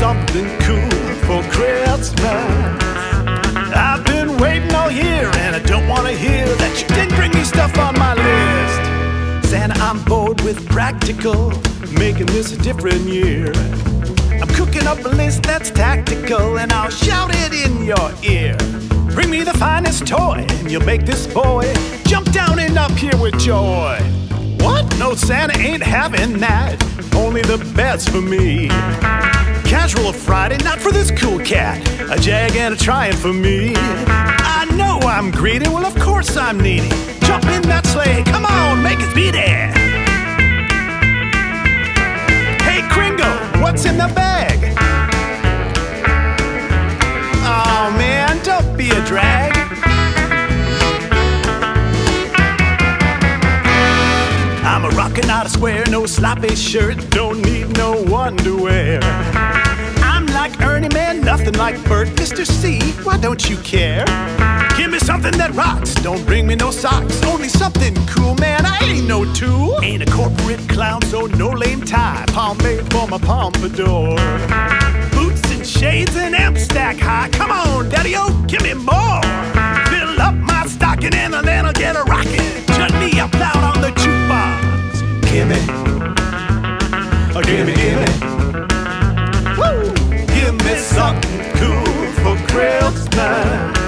something cool for Christmas. I've been waiting all year, and I don't want to hear that you didn't bring me stuff on my list. Santa, I'm bored with practical, making this a different year. I'm cooking up a list that's tactical, and I'll shout it in your ear. Bring me the finest toy, and you'll make this boy jump down and up here with joy. What? No, Santa ain't having that. Only the best for me. Casual or Friday, not for this cool cat. A Jag and a Triumph for me. I know I'm greedy, well of course I'm needy. Jump in that sleigh, come on, make us be there. Hey Kringle, what's in the bag? Oh man, don't be a drag. I'm a rockin', not a square, no sloppy shirt, don't need no underwear. I'm like Ernie, man, nothing like Bert. Mr. C, why don't you care? Give me something that rocks, don't bring me no socks. Only something cool, man, I ain't no two. Ain't a corporate clown, so no lame tie. Pomade for my pompadour. Boots and shades and amps stack high. Come on, daddy-o, give me more. Fill up my stocking and then I'll get a rockin'. Chutney up loud on the jukebox. Gimme, oh gimme, gimme, woo! Gimme something cool for Christmas.